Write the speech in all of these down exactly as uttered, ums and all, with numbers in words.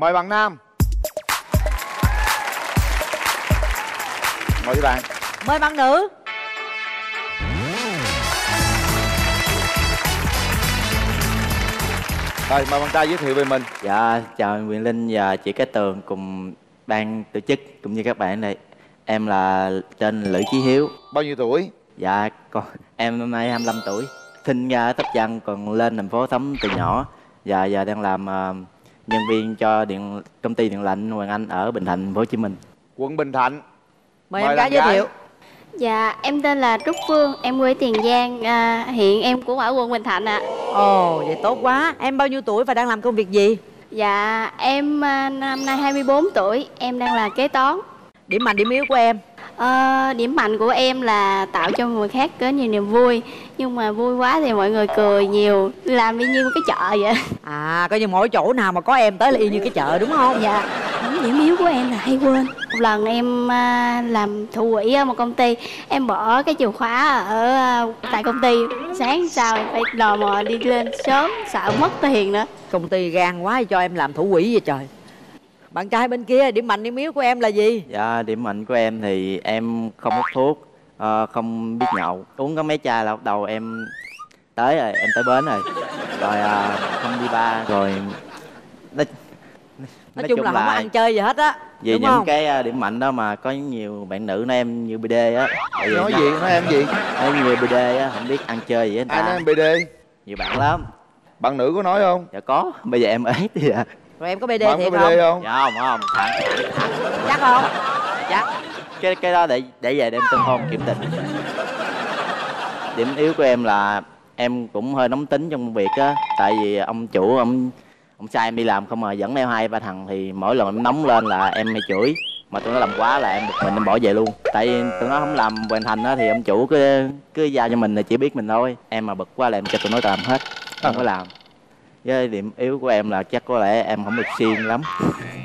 Mời bạn nam. Mời các bạn. Mời bạn nữ. Rồi, mời bạn trai giới thiệu về mình. Dạ, chào Quyền Linh và chị Cát Tường cùng ban tổ chức cũng như các bạn đây. Em là tên Lữ Chí Hiếu. Bao nhiêu tuổi? Dạ, con em năm nay hai mươi lăm tuổi. Sinh ra Tóc Trăng, còn lên thành phố sống từ nhỏ. Dạ, giờ đang làm uh, nhân viên cho điện công ty điện lạnh Hoàng Anh ở Bình Thạnh, thành phố Hồ Chí Minh. Quận Bình Thạnh. Mời, Mời em gái giới thiệu. Dạ, em tên là Trúc Phương, em quê Tiền Giang, à, hiện em cũng ở quận Bình Thạnh ạ. Ồ, vậy tốt quá. Em bao nhiêu tuổi và đang làm công việc gì? Dạ, em năm nay hai mươi bốn tuổi, em đang là kế toán. Điểm mạnh, điểm yếu của em? À, điểm mạnh của em là tạo cho người khác có nhiều niềm vui. Nhưng mà vui quá thì mọi người cười nhiều, làm y như cái chợ vậy. À, coi như mỗi chỗ nào mà có em tới là y như cái chợ đúng không? Dạ. Điểm yếu của em là hay quên. Một lần em làm thủ quỹ ở một công ty, em bỏ cái chìa khóa ở tại công ty. Sáng sau em phải lò mò đi lên sớm, sợ mất tiền nữa. Công ty gan quá cho em làm thủ quỹ vậy trời. Bạn trai bên kia, điểm mạnh điểm yếu của em là gì? Dạ, điểm mạnh của em thì em không hút thuốc, không biết nhậu. Uống có mấy chai là bắt đầu em tới rồi, em tới bến rồi. Rồi không đi bar, rồi... Nói, nói chung, chung là, là không có ăn chơi gì hết á. Vì đúng những không? Cái điểm mạnh đó mà có nhiều bạn nữ nói em như bê đê á. Nói gì, nói em gì? Nói như bê đê á, không biết ăn chơi gì hết. Ai nói em bê đê? Nhiều bạn lắm. Bạn nữ có nói không? Dạ có, bây giờ em ế thì à. Rồi em có bê đê bạn thiệt có bê đê không? Không? Dạ không, không, thẳng, thẳng, thẳng. Chắc không? Chắc. Cái, cái đó để, để về đem tân hôn kiểm định. Điểm yếu của em là em cũng hơi nóng tính trong việc á. Tại vì ông chủ, ông... Ông sai em đi làm không mà dẫn theo hai ba thằng thì mỗi lần em nóng lên là em hay chửi. Mà tụi nó làm quá là em bực mình em bỏ về luôn. Tại vì tụi nó không làm hoàn thành đó thì ông chủ cứ cứ giao cho mình là chỉ biết mình thôi. Em mà bực quá là em cho tụi nó làm hết, không có làm. Với điểm yếu của em là chắc có lẽ em không được siêng lắm.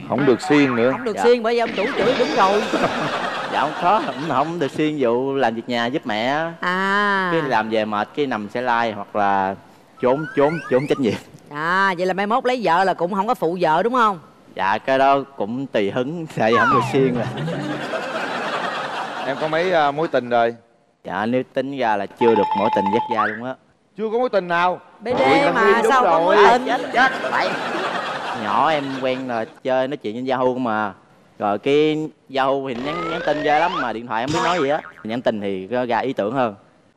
Không được siêng nữa. Không được dạ. siêng bởi vì ông chủ chửi đúng rồi. Dạ không khó, không, không được siêng vụ làm việc nhà giúp mẹ. À. Cứ làm về mệt cái nằm xe lai hoặc là trốn trốn trốn trách nhiệm. À, vậy là mai mốt lấy vợ là cũng không có phụ vợ đúng không? Dạ, cái đó cũng tùy hứng, tại vì không được siêng rồi. Em có mấy uh, mối tình rồi? Dạ, nếu tính ra là chưa được mối tình dắt da luôn á. Chưa có mối tình nào? Bê đê mà sao có mối tình? Chết, chết, vậy. Nhỏ em quen là chơi nói chuyện trên Yahoo mà. Rồi cái Yahoo thì nhắn, nhắn tin ra lắm mà điện thoại em không biết nói gì á. Nhắn tin thì ra ý tưởng hơn.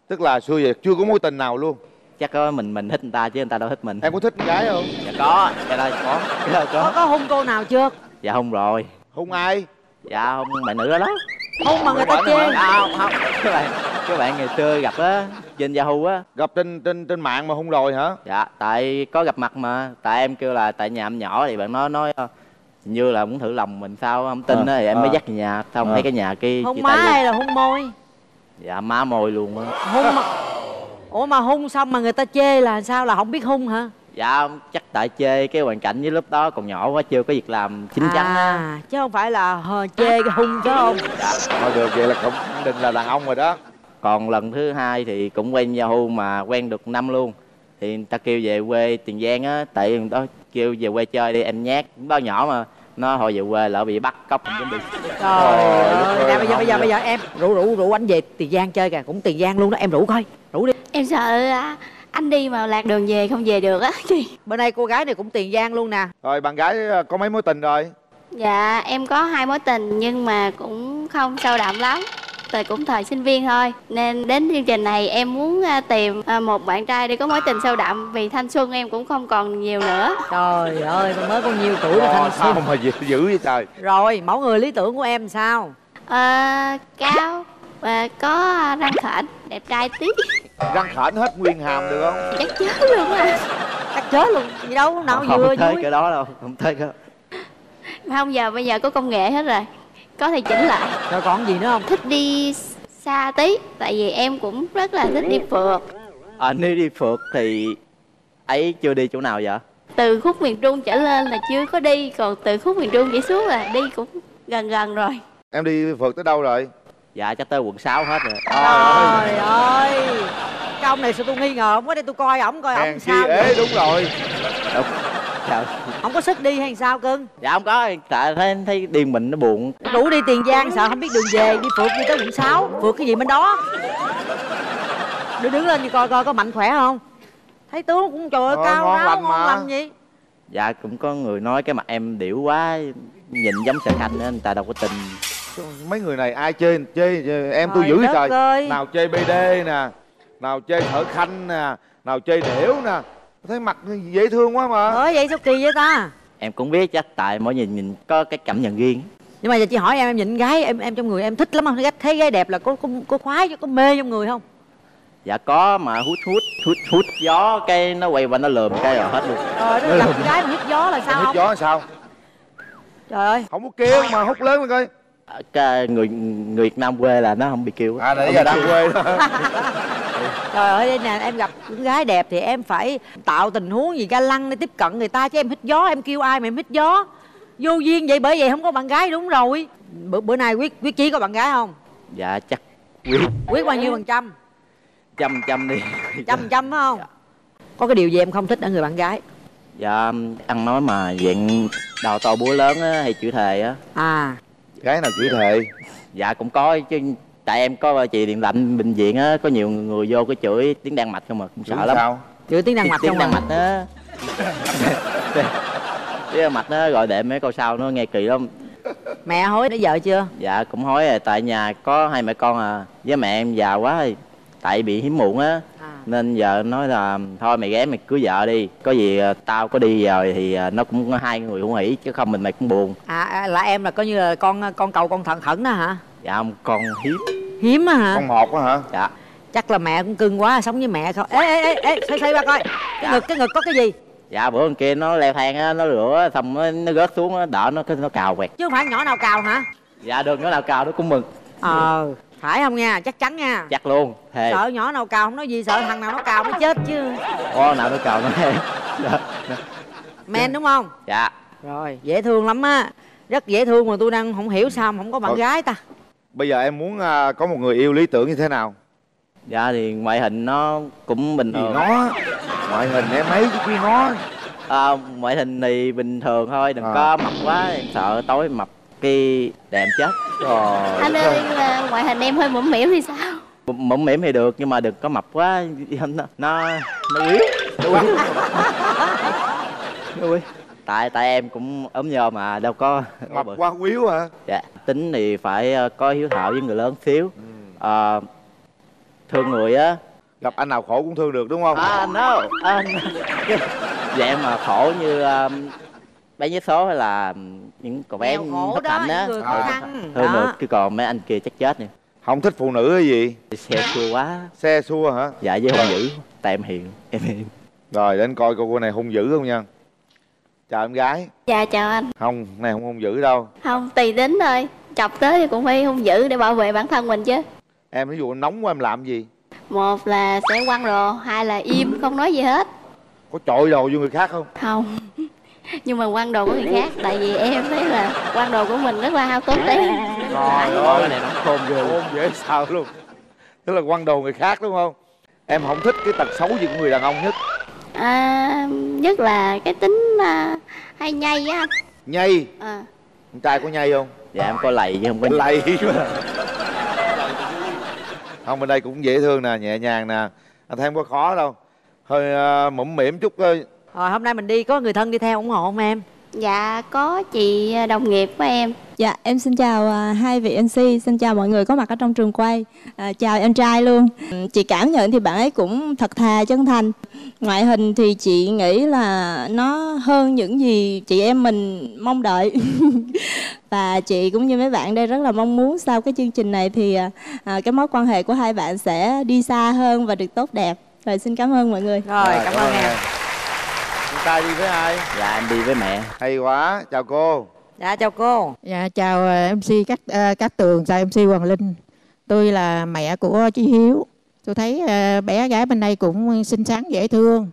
Tức là xưa giờ chưa có mối tình nào luôn? Chắc có mình mình thích người ta chứ người ta đâu thích mình. Em có thích con gái không? Dạ có, dạ đây có. Có, có. Có hôn cô nào chưa? Dạ hôn rồi. Hôn ai? Dạ hôn bạn nữ đó đó. Hôn mà người ta chê. Không, không. Các bạn, các bạn ngày xưa gặp á trên Yahoo á. Gặp trên trên trên mạng mà hôn rồi hả? Dạ, tại có gặp mặt mà. Tại em kêu là tại nhà em nhỏ thì bạn nó nói như là muốn thử lòng mình sao không tin á à, thì em à. mới dắt về nhà, xong à. thấy cái nhà kia. Hôn má hay là hôn môi? Dạ má môi luôn á. Hôn mà. Ủa mà hung xong mà người ta chê là sao, là không biết hung hả? Dạ chắc tại chê cái hoàn cảnh với lúc đó còn nhỏ quá chưa có việc làm chính chắn à, chứ không phải là hờ chê cái hung chứ không? Dạ thôi được, vậy là cũng khẳng định là đàn ông rồi đó. Còn lần thứ hai thì cũng quen Yahoo mà quen được năm luôn. Thì người ta kêu về quê Tiền Giang á, tại đó kêu về quê chơi đi em nhát. Bao nhỏ mà nó hồi về quê lỡ bị bắt cóc không đi. Trời ơi, bây giờ bây giờ bây giờ em rủ rủ rủ anh về Tiền Giang chơi kìa, cũng Tiền Giang luôn đó, em rủ coi, rủ đi. Em sợ anh đi mà lạc đường về không về được á chị. Bên đây cô gái này cũng Tiền Giang luôn nè. Rồi bạn gái có mấy mối tình rồi? Dạ em có hai mối tình nhưng mà cũng không sâu đậm lắm. Tại cũng thời sinh viên thôi. Nên đến chương trình này em muốn tìm một bạn trai để có mối tình sâu đậm. Vì thanh xuân em cũng không còn nhiều nữa. Trời ơi, mà mới có nhiều tuổi rồi thanh xuân. Sao mà dữ vậy trời. Rồi, mẫu người lý tưởng của em sao? À, cao, à, có răng khểnh, đẹp trai tí. Răng khểnh hết nguyên hàm được không? Chắc chết luôn à. Chắc chết luôn, gì đâu, đâu vừa vui. Không thấy cái đó đâu, không thấy cái đó. Không, giờ bây giờ có công nghệ hết rồi, có thể chỉnh lại. Rồi còn gì nữa không? Thích đi xa tí, tại vì em cũng rất là thích đi phượt. À, nếu đi phượt thì ấy chưa đi chỗ nào vậy? Từ khúc miền Trung trở lên là chưa có đi, còn từ khúc miền Trung chỉ xuống là đi cũng gần gần rồi. Em đi phượt tới đâu rồi? Dạ chắc tới quận sáu hết rồi. Trời ơi, cái ông này sao tôi nghi ngờ không, có đây tôi coi ổng coi ổng sao. Ê đúng rồi. Trời. Không có sức đi hay sao cưng? Dạ không có, tại thấy thấy điền mình nó buồn. Rủ đi Tiền Giang sợ không biết đường về, đi phượt đi tới quận sáu, phượt cái gì bên đó. Đưa đứng lên đi coi coi có mạnh khỏe không. Thấy tướng cũng trời ơi cao ráo ngon lành gì. Dạ cũng có người nói cái mặt em điểu quá, nhìn giống Sở Khánh nên tại đâu có tin. Mấy người này ai chơi chơi, chơi em tôi dữ trời ơi. Nào chơi bê đê nè, nào chơi Sở Khánh nè, nào chơi điểu nè. Thấy mặt dễ thương quá mà. Ủa vậy sao kỳ vậy ta? Em cũng biết chắc tại mỗi nhìn nhìn có cái cảm nhận riêng. Nhưng mà giờ chị hỏi em, em nhìn gái em em trong người em thích lắm không? Thấy gái đẹp là có có, có khoái, có mê trong người không? Dạ có mà hút hút hút hút gió cái nó quay qua nó lườm cái rồi hết luôn. Ờ nó gặp gái mà hít gió là sao không? Hít gió là sao? Trời ơi. Không có kêu mà hút lớn lên coi. Cái người người Việt Nam quê là nó không bị kêu. À nãy giờ đang quê. Trời ơi nè, em gặp gái đẹp thì em phải tạo tình huống gì ga lăng để tiếp cận người ta chứ em hít gió, em kêu ai mà em hít gió. Vô duyên vậy, bởi vậy không có bạn gái đúng rồi. Bữa bữa nay Quyết Quyết Chí có bạn gái không? Dạ chắc Quyết. Quyết bao nhiêu phần trăm? Trăm trăm đi. Trăm trăm phải không? Dạ. Có cái điều gì em không thích ở người bạn gái? Dạ ăn nói mà dạng đầu to búa lớn á, hay chửi thề á. À. Gái nào chửi thề? Dạ cũng có chứ. Tại em có chị điện lạnh bệnh viện á, có nhiều người vô cái chửi tiếng Đan Mạch không mà cũng sợ lắm. Sao? Chửi tiếng Đan Mạch không? Tiếng Đan Mạch á. Tiếng Đan Mạch á, gọi đệm mấy câu sau nó nghe kỳ lắm. Mẹ hối đến vợ chưa? Dạ cũng hối rồi, tại nhà có hai mẹ con à. Với mẹ em già quá rồi, tại bị hiếm muộn á à. Nên vợ nói là thôi mày ghé mày cưới vợ đi, có gì tao có đi rồi thì nó cũng hai người cũng hỉ chứ không mình mày cũng buồn. À là em là coi như là con con cầu con thận khẩn đó hả? Dạ không, con hiếm. Hiếm á hả? Con một á hả? Dạ. Chắc là mẹ cũng cưng quá, sống với mẹ thôi. Ê ê ê ê, xoay xoay qua coi. Cái dạ. ngực cái ngực có cái gì? Dạ bữa con kia nó leo thang á, nó rửa xong nó, nó rớt xuống á, đỡ nó nó cào quẹt. Chứ không phải nhỏ nào cào hả? Dạ được, nhỏ nào cào nó cũng mừng. Ờ, phải không nha, chắc chắn nha. Chắc luôn. Thề. Sợ nhỏ nào cào không nói gì, sợ thằng nào nó cào nó chết chứ. Ô nào nó cào nó em. Men đúng không? Dạ. Rồi, dễ thương lắm á. Rất dễ thương mà tôi đang không hiểu sao mà không có bạn gái ta. Bây giờ em muốn à, có một người yêu lý tưởng như thế nào? Dạ thì ngoại hình nó cũng bình thường. Nó ngoại hình em ấy chứ nó à, ngoại hình thì bình thường thôi, đừng à. có mập quá, em sợ tối mập cái đệm chết. Rồi. Anh ơi à, ngoại hình em hơi mũm mỉm thì sao? Mũm mỉm thì được nhưng mà đừng có mập quá, nó nó nó yếu. Nó yếu. Nó yếu. Tại tại em cũng ốm nhơ mà đâu có mập quá quýu hả? Dạ tính thì phải có hiếu thảo với người lớn xíu, à, thương người á, gặp anh nào khổ cũng thương được đúng không? À no, à, dạng mà khổ như um, bé giấy số hay là những cậu bé thấp hạnh á, thương được chứ còn mấy anh kia chắc chết nè. Không thích phụ nữ cái gì? Xe xua quá. Xe xua hả? Dạ với hung dữ, tại em hiền em hiền. Rồi để anh coi cô này hung dữ không nha. Chào em gái. Dạ chào anh. Không, này không hung dữ đâu. Không, tùy tính thôi. Chọc tới thì cũng phải hung dữ để bảo vệ bản thân mình chứ. Em ví dụ nóng quá em làm gì? Một là sẽ quăng rồ, hai là im, không nói gì hết. Có chọi đồ vô người khác không? Không. Nhưng mà quăng đồ của người khác. Tại vì em thấy là quăng đồ của mình rất là hao tốn tí. Trời ơi, cái này nó khôn ghê. Khôn dễ sao luôn. Tức là quăng đồ người khác đúng không? Em không thích cái tật xấu gì của người đàn ông nhất? À, nhất là cái tính à, hay nhây á anh. Nhây? À. Con trai có nhây không? Dạ em có lầy chứ không có lầy. Không, bên đây cũng dễ thương nè, nhẹ nhàng nè. Anh thấy không có khó đâu. Hơi à, mũm mỉm chút thôi. Rồi hôm nay mình đi, có người thân đi theo ủng hộ không em? Dạ có chị đồng nghiệp của em. Dạ em xin chào uh, hai vị em xê, xin chào mọi người có mặt ở trong trường quay. uh, Chào em trai luôn. Chị cảm nhận thì bạn ấy cũng thật thà chân thành. Ngoại hình thì chị nghĩ là nó hơn những gì chị em mình mong đợi. Và chị cũng như mấy bạn đây rất là mong muốn sau cái chương trình này thì uh, cái mối quan hệ của hai bạn sẽ đi xa hơn và được tốt đẹp. Rồi xin cảm ơn mọi người. Rồi, rồi cảm ơn em. Ta đi với ai? Dạ em đi với mẹ. Hay quá, chào cô. Dạ chào cô. Dạ chào em xê Cát uh, Cát Tường, chào em xê Quyền Linh. Tôi là mẹ của Chí Hiếu. Tôi thấy uh, bé gái bên đây cũng xinh xắn dễ thương.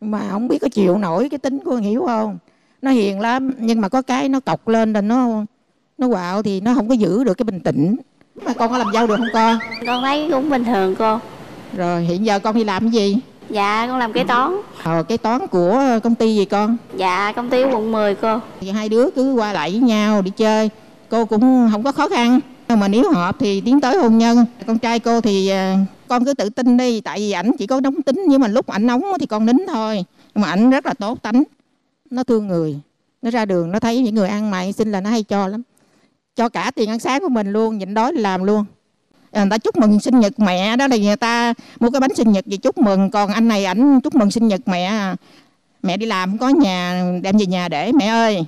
Mà không biết có chịu nổi cái tính của con Hiếu không? Nó hiền lắm nhưng mà có cái nó cọc lên rồi nó nó quạo thì nó không có giữ được cái bình tĩnh. Mà con có làm dâu được không con? Con thấy cũng bình thường cô. Rồi hiện giờ con đi làm cái gì? Dạ con làm kế toán. Ờ kế toán của công ty gì con? Dạ công ty quận mười cô. Thì hai đứa cứ qua lại với nhau đi chơi, cô cũng không có khó khăn. Mà nếu hợp thì tiến tới hôn nhân. Con trai cô thì con cứ tự tin đi, tại vì ảnh chỉ có nóng tính, nhưng mà lúc ảnh nóng thì con nín thôi. Nhưng mà ảnh rất là tốt tánh, nó thương người, nó ra đường nó thấy những người ăn mày xin là nó hay cho lắm, cho cả tiền ăn sáng của mình luôn, nhịn đói làm luôn. Người ta chúc mừng sinh nhật mẹ đó là người ta mua cái bánh sinh nhật về chúc mừng, còn anh này ảnh chúc mừng sinh nhật mẹ, mẹ đi làm không có nhà đem về nhà để, mẹ ơi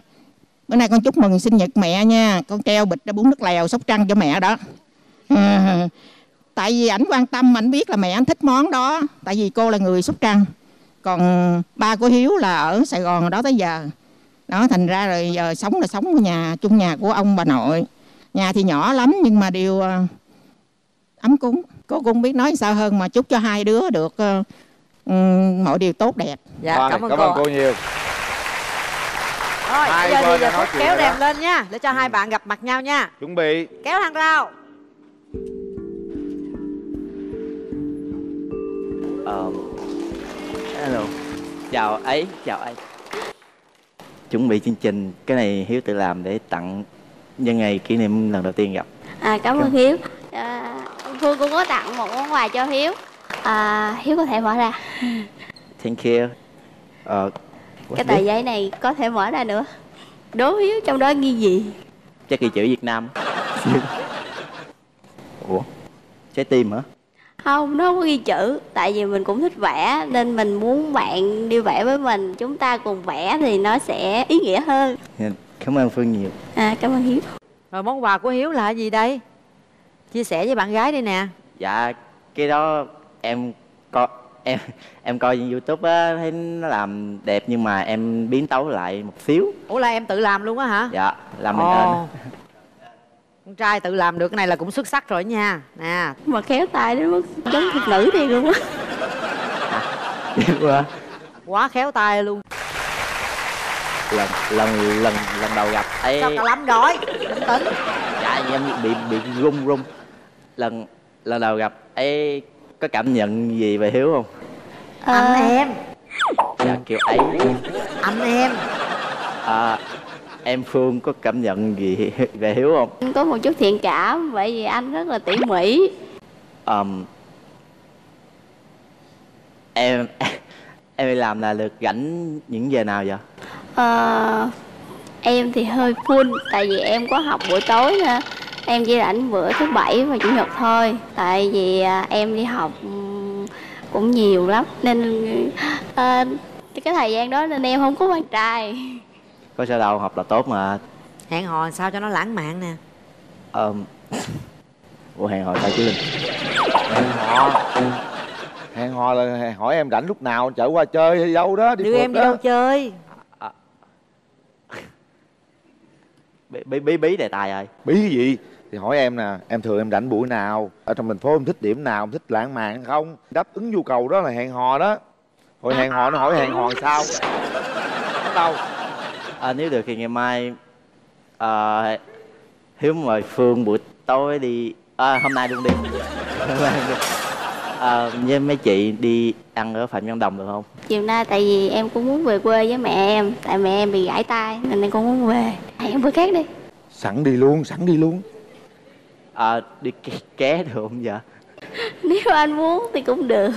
bữa nay con chúc mừng sinh nhật mẹ nha, con treo bịch ra bún nước lèo Sóc Trăng cho mẹ đó. À, tại vì ảnh quan tâm, ảnh biết là mẹ ảnh thích món đó, tại vì cô là người Sóc Trăng, còn ba của Hiếu là ở Sài Gòn đó tới giờ đó, thành ra rồi giờ sống là sống ở nhà chung, nhà của ông bà nội, nhà thì nhỏ lắm nhưng mà đều ấm cúng. Cô cũng biết nói sao hơn, mà chúc cho hai đứa được uh, mọi điều tốt đẹp. Dạ, rồi, cảm ơn cảm cô, cô nhiều. Rồi, bây giờ thì giờ nói kéo đèn đó lên nha, để cho ừ. hai bạn gặp mặt nhau nha. Chuẩn bị. Kéo hàng rào. Uh, hello. Chào ấy, chào ấy. Chuẩn bị chương trình, cái này Hiếu tự làm để tặng nhân ngày kỷ niệm lần đầu tiên gặp. À, cảm ơn Hiếu. À, Phương cũng có tặng một món quà cho Hiếu. À, Hiếu có thể mở ra. Thank you. Uh, cái tờ giấy này có thể mở ra nữa. Đố Hiếu trong đó ghi gì? Chắc ghi chữ Việt Nam. Ủa? Trái tim hả? Không, nó không có ghi chữ. Tại vì mình cũng thích vẽ nên mình muốn bạn đi vẽ với mình. Chúng ta cùng vẽ thì nó sẽ ý nghĩa hơn. Cảm ơn Phương nhiều. À, cảm ơn Hiếu. Rồi món quà của Hiếu là gì đây? Chia sẻ với bạn gái đây nè. Dạ, cái đó em coi em em coi trên YouTube á, thấy nó làm đẹp nhưng mà em biến tấu lại một xíu. Ủa là em tự làm luôn á hả? Dạ, làm mình nên. Con trai tự làm được cái này là cũng xuất sắc rồi nha. Nè, mà khéo tay đến mức giống thục nữ đi luôn á. À, quá khéo tay luôn. Lần lần lần lần đầu gặp ấy. Sao cả lắm đói, tính tính. Dạ em bị bị run run. Lần lần đầu gặp ấy có cảm nhận gì về Hiếu không? À, anh em. Dạ kiểu ấy. Anh em. À, em Phương có cảm nhận gì về Hiếu không? Có một chút thiện cảm, bởi vì anh rất là tỉ mỉ. Um, em em đi làm là được rảnh những giờ nào vậy? Uh, em thì hơi full, tại vì em có học buổi tối nữa. Em chỉ rảnh bữa thứ bảy và chủ nhật thôi. Tại vì uh, em đi học cũng nhiều lắm nên uh, cái thời gian đó nên em không có bạn trai. Có sao đâu, học là tốt mà. Hẹn hò sao cho nó lãng mạn nè. Ờ uh, Ủa hẹn hò sao chứ Linh? Hẹn hò Hẹn hò là hỏi em rảnh lúc nào, chở qua chơi hay đâu đó. Đi đưa em đi đó. Đâu chơi? Bí bí bí đề tài rồi. Bí cái gì? Thì hỏi em nè, em thường em rảnh buổi nào, ở trong thành phố em thích điểm nào, em thích lãng mạn không? Đáp ứng nhu cầu đó là hẹn hò đó. Hồi hẹn hò nó hỏi hẹn hò sao? Không đâu. À, nếu được thì ngày mai à, Hiếu mời Phương buổi tối đi. À, hôm nay luôn đi. À, với mấy chị đi ăn ở Phạm Văn Đồng được không? Chiều nay tại vì em cũng muốn về quê với mẹ em, tại mẹ em bị gãy tay nên em cũng muốn về. Hẹn bữa khác đi. Sẵn đi luôn, sẵn đi luôn. À, đi ké được không vậy? Nếu anh muốn thì cũng được.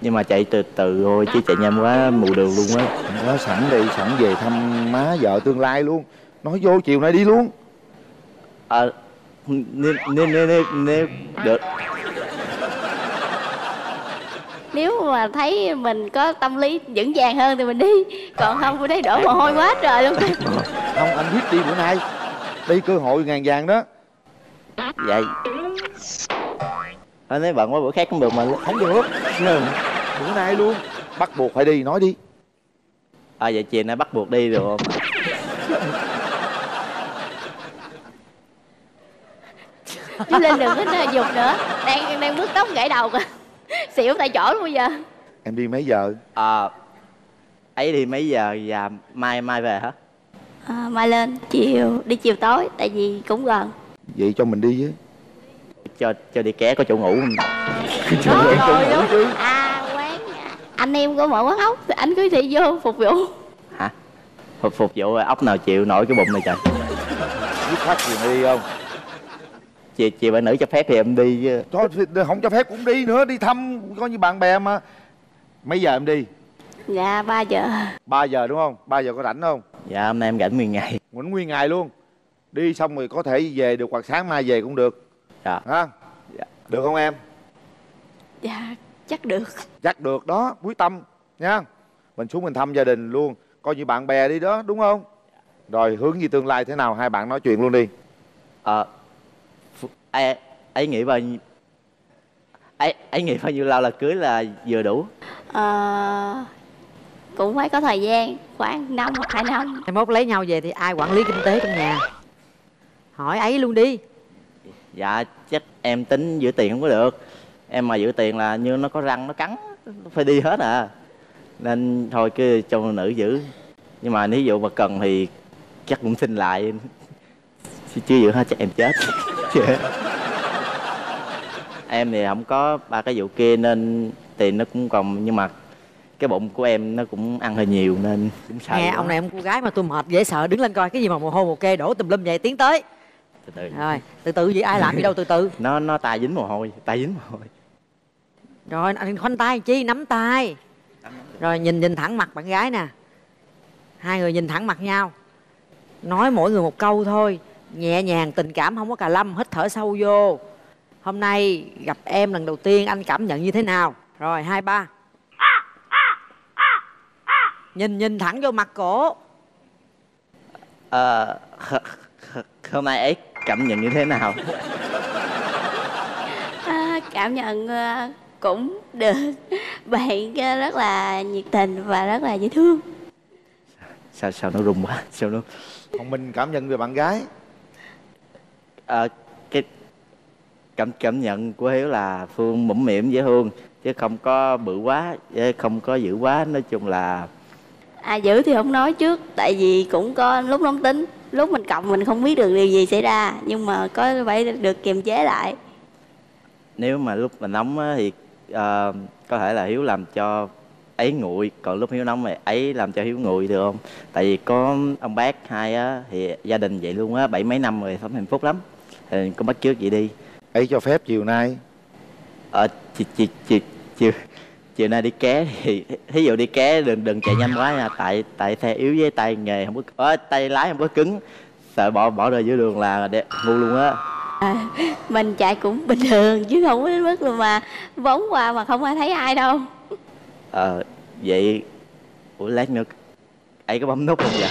Nhưng mà chạy từ từ thôi chứ chạy nhanh quá mù đường luôn á. Quá sẵn đi, sẵn về thăm má vợ tương lai luôn. Nói vô chiều nay đi luôn. À, nếu nếu nếu nếu được. Nếu mà thấy mình có tâm lý vững vàng hơn thì mình đi. Còn không, bữa nay đổ mồ hôi quá trời luôn. Không, anh biết đi bữa nay. Đây cơ hội ngàn vàng đó. Vậy anh nói bận quá bữa khác cũng được mà. Không được. Bữa nay luôn. Bắt buộc phải đi, nói đi. À vậy chiều nay bắt buộc đi được không? Chú Linh đừng có dục nữa. Đang, đang bước tóc gãy đầu kìa. Xỉu tại chỗ luôn bây giờ. Em đi mấy giờ? À, ấy đi mấy giờ và mai mai về hả? À, mai lên chiều, đi chiều tối tại vì cũng gần. Vậy cho mình đi với. Cho cho đi ké có chỗ ngủ không? Có chỗ ngủ chứ. À quán anh em của mở quán ốc thì anh cứ đi vô phục vụ. Hả? Phục, phục vụ ốc nào chịu nổi cái bụng này trời. Dứt khoát chị đi không? Chị chị bạn nữ cho phép thì em đi chứ. Thôi không cho phép cũng đi nữa, đi thăm coi như bạn bè mà. Mấy giờ em đi? Dạ ba giờ. Ba giờ đúng không? Ba giờ có rảnh không? Dạ hôm nay em rảnh nguyên ngày. Rảnh nguyên ngày luôn. Đi xong rồi có thể về được hoặc sáng mai về cũng được. Dạ. Hả? Dạ. Được không em? Dạ chắc được. Chắc được đó, quyết tâm nha. Mình xuống mình thăm gia đình luôn, coi như bạn bè đi đó đúng không? Rồi hướng gì tương lai thế nào hai bạn nói chuyện luôn đi. Ờ à, ấy nghĩ bao nhiêu ấy ấy nghĩ bao nhiêu lâu là cưới là vừa đủ? Ờ cũng phải có thời gian khoảng năm hoặc hai năm. Mai mốt lấy nhau về thì ai quản lý kinh tế trong nhà? Hỏi ấy luôn đi. Dạ chắc em tính giữ tiền không có được. Em mà giữ tiền là như nó có răng nó cắn, nó phải đi hết à. Nên thôi cứ cho nữ giữ. Nhưng mà nếu dụ mà cần thì chắc cũng xin lại. Chưa giữ hết chắc em chết. Em thì không có ba cái vụ kia nên tiền nó cũng còn, nhưng mà cái bụng của em nó cũng ăn hơi nhiều nên cũng sợ. Nghe ông này em cô gái mà tôi mệt dễ sợ, đứng lên coi cái gì mà mồ hôi một kê đổ tùm lum vậy, tiến tới. Từ từ. Rồi, từ từ gì ai làm gì đâu từ từ. Nó nó tay dính mồ hôi, tay dính mồ hôi. Rồi anh khoanh tay chi, nắm tay. Rồi nhìn nhìn thẳng mặt bạn gái nè. Hai người nhìn thẳng mặt nhau. Nói mỗi người một câu thôi, nhẹ nhàng tình cảm không có cà lâm, hít thở sâu vô. Hôm nay gặp em lần đầu tiên anh cảm nhận như thế nào? Rồi hai ba. Nhìn nhìn thẳng vô mặt cổ. Ờ à, hôm nay ấy cảm nhận như thế nào? À, cảm nhận cũng được. Bạn rất là nhiệt tình và rất là dễ thương. Sao sao nó rung quá, sao nó. Còn mình cảm nhận về bạn gái. À, cái cảm cảm nhận của Hiếu là Phương mũm mỉm dễ thương, chứ không có bự quá, chứ không có dữ quá, nói chung là. À dữ thì không nói trước, tại vì cũng có lúc nóng tính, lúc mình cộng mình không biết được điều gì xảy ra, nhưng mà có phải được kiềm chế lại. Nếu mà lúc mình nóng thì uh, có thể là Hiếu làm cho ấy nguội, còn lúc Hiếu nóng thì ấy làm cho Hiếu nguội được không? Tại vì có ông bác hai á, thì gia đình vậy luôn á, bảy mấy năm rồi sống hạnh phúc lắm, thì có bắt trước vậy đi. Ấy cho phép chiều nay. Ờ chiều chiều chiều chiều chiều nay đi ké thì thí dụ đi ké đừng đừng chạy nhanh quá nha, tại tại xe yếu với tay nghề không có à, tay lái không có cứng, sợ bỏ bỏ rơi giữa đường là đẹp ngu luôn á. À, mình chạy cũng bình thường chứ không có mức luôn mà vốn qua mà không ai thấy ai đâu. Ờ à, vậy ủa lát nữa ấy có bấm nút không vậy?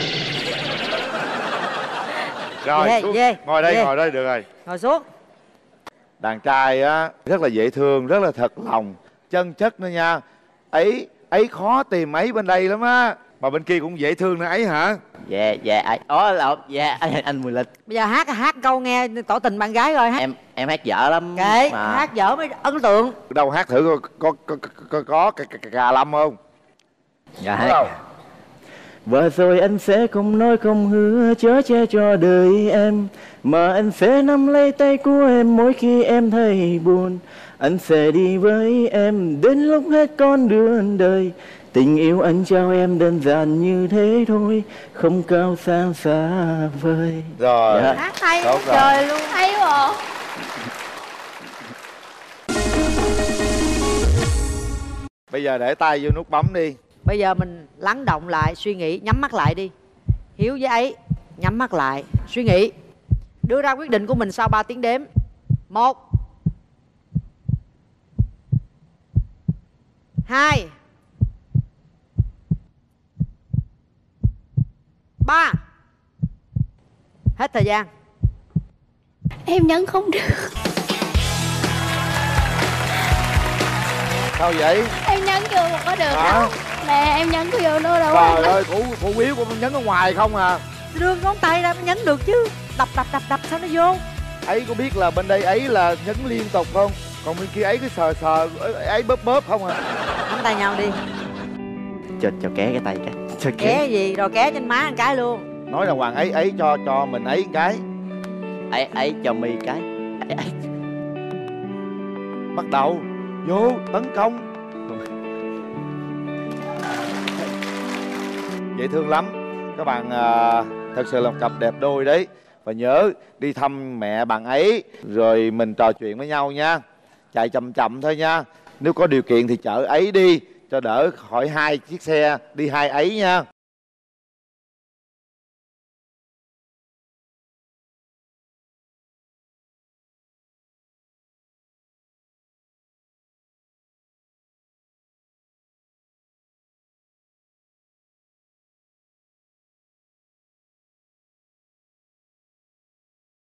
Rồi yeah, xuống yeah, ngồi đây yeah. Ngồi đây được rồi, ngồi xuống. Đàn trai á rất là dễ thương, rất là thật lòng, chân chất nữa nha. Ấy ấy khó tìm ấy bên đây lắm á, mà bên kia cũng dễ thương nữa ấy hả? Dạ dạ ấy ó lộc dạ anh Mười Lịch. Bây giờ hát hát câu nghe tỏ tình bạn gái rồi. Hát. Em em hát dở lắm. Kệ, mà. Hát dở mới ấn tượng. Đâu hát thử có có có có cà lâm không? Dạ hát. Và rồi anh sẽ không nói không hứa, chớ che cho đời em, mà anh sẽ nắm lấy tay của em mỗi khi em thấy buồn. Anh sẽ đi với em đến lúc hết con đường đời. Tình yêu anh trao em đơn giản như thế thôi, không cao xa xa vời. Rồi dạ. Hát hay trời rồi. Luôn hay quá. Bây giờ để tay vô nút bấm đi. Bây giờ mình lắng động lại, suy nghĩ, nhắm mắt lại đi. Hiếu với ấy, nhắm mắt lại, suy nghĩ. Đưa ra quyết định của mình sau ba tiếng đếm. Một, hai, ba. Hết thời gian. Em nhấn không được. Sao vậy? Em nhấn vô mà có được hả? Đâu nè, em nhấn cái vô đâu đâu. Trời ơi, củ củ yếu của em nhấn ở ngoài không à. Đưa ngón tay ra mới nhấn được chứ. Đập đập đập đập sao nó vô. Ấy có biết là bên đây ấy là nhấn liên tục không? Còn bên kia ấy cứ sờ sờ, ấy bóp bóp không à. Nắm tay nhau đi. Cho cho ké cái tay cái. Cho ké. Ké gì? Rồi ké trên má một cái luôn. Nói là Hoàng ấy ấy cho cho mình ấy một cái. Ấy ấy cho mi cái. Ấy, ấy. Bắt đầu vô tấn công. dễ thương lắm. Các bạn à, thật sự là một cặp đẹp đôi đấy. Và nhớ đi thăm mẹ bạn ấy rồi mình trò chuyện với nhau nha. Chạy chậm chậm thôi nha. Nếu có điều kiện thì chở ấy đi cho đỡ khỏi hai chiếc xe đi hai ấy nha.